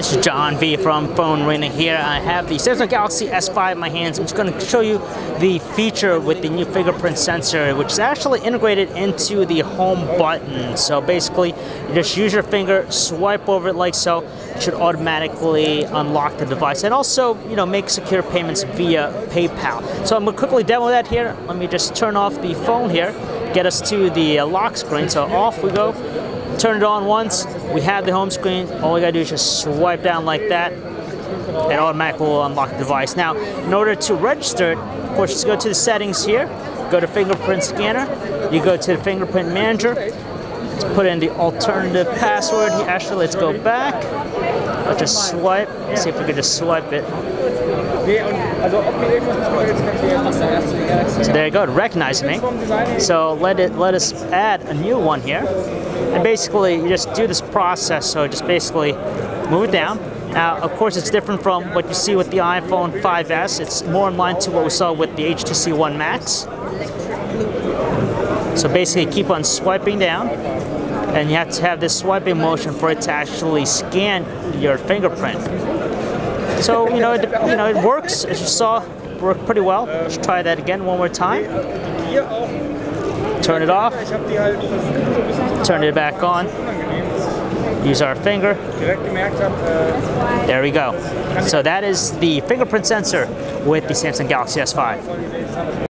guys, John V from PhoneArena here. I have the Samsung Galaxy S5 in my hands. I'm just going to show you the feature with the new fingerprint sensor, which is actually integrated into the home button. So basically, you just use your finger, swipe over it like so. It should automatically unlock the device and also, you know, make secure payments via PayPal. So I'm going to quickly demo that here. Let me just turn off the phone here, get us to the lock screen. So off we go. Turn it on once, we have the home screen. All we gotta do is just swipe down like that and automatically will unlock the device. Now, in order to register it, of course, just go to the settings here, go to fingerprint scanner, you go to the fingerprint manager, let's put in the alternative password. Actually, let's go back, I'll just swipe, let's see if we can just swipe it. So there you go, it recognized me. So let us add a new one here. And basically, you just do this process, so just basically move it down. Now, of course, it's different from what you see with the iPhone 5S. It's more in line to what we saw with the HTC One Max. So basically, keep on swiping down, and you have to have this swiping motion for it to actually scan your fingerprint. So, it works, as you saw, it worked pretty well. Let's try that again one more time. Turn it off, turn it back on, use our finger. There we go. So that is the fingerprint sensor with the Samsung Galaxy S5.